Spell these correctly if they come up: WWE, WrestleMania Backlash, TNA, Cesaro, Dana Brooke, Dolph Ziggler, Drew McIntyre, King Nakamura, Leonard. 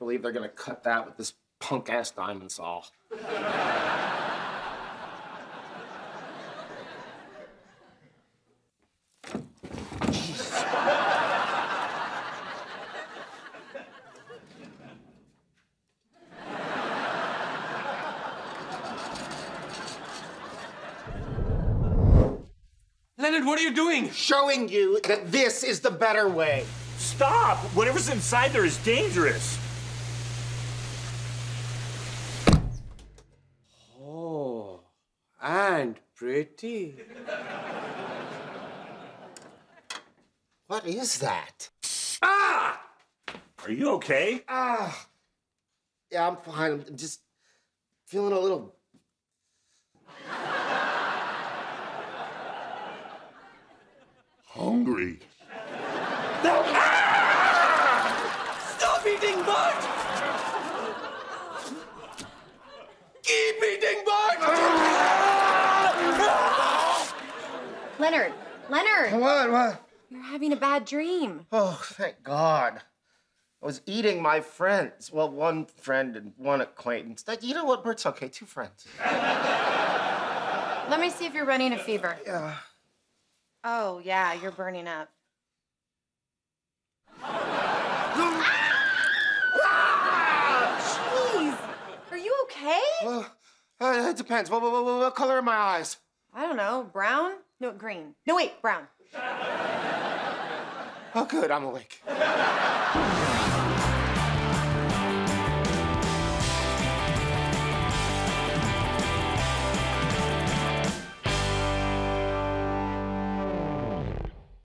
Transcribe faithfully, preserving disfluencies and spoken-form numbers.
can't believe they're gonna cut that with this punk-ass diamond saw. Leonard, what are you doing? Showing you that this is the better way. Stop! Whatever's inside there is dangerous. Oh, and pretty. What is that? Ah! Are you okay? Ah. Yeah, I'm fine. I'm just feeling a little... hungry. No. Ah! Stop eating mud! Keep eating mud! Ah! Leonard, Leonard! What, what? You're having a bad dream. Oh, thank God. I was eating my friends. Well, one friend and one acquaintance. That, you know what, Bert's okay, two friends. Let me see if you're running a fever. Yeah. Oh, yeah, you're burning up. Ah! Jeez! Are you okay? Well, uh, it depends. What, what, what color are my eyes? I don't know. Brown? No, green. No, wait, brown. Oh, good. I'm awake.